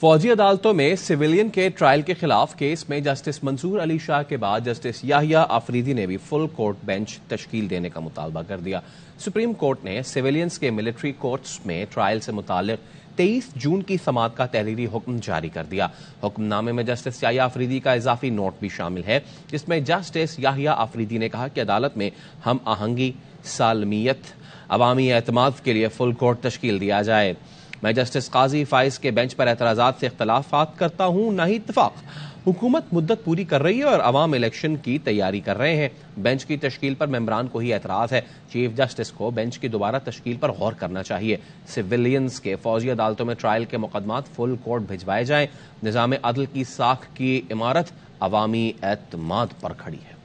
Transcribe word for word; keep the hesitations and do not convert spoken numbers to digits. फौजी अदालतों में सिविलियन के ट्रायल के खिलाफ केस में जस्टिस मंसूर अली शाह के बाद जस्टिस याहिया आफरीदी ने भी फुल कोर्ट बेंच तश्कील देने का मुतालबा कर दिया। सुप्रीम कोर्ट ने सिविलियंस के मिलिट्री कोर्ट्स में ट्रायल से मुतालिक तेईस जून की समाअत का तहरीरी हुक्म जारी कर दिया। हुक्मनामे में जस्टिस याहिया आफरीदी का इजाफी नोट भी शामिल है, जिसमें जस्टिस याहिया आफरीदी ने कहा कि अदालत में हम आहंगी, सालमियत, अवामी एतमाद के लिए फुल कोर्ट तश्कील दिया जाए। मैं जस्टिस काजी फाइज के बेंच पर एतराजात से इख्तलाफात करता हूँ, ना ही इतफाक। हुकूमत मुद्दत पूरी कर रही है और अवाम इलेक्शन की तैयारी कर रहे हैं। बेंच की तश्कील पर मेम्बरान को ही एतराज़ है। चीफ जस्टिस को बेंच की दोबारा तश्कील पर गौर करना चाहिए। सिविलियंस के फौजी अदालतों में ट्रायल के मुकदमात फुल कोर्ट भिजवाए जाएं। निज़ाम अदल की साख की इमारत अवामी एतमाद पर खड़ी है।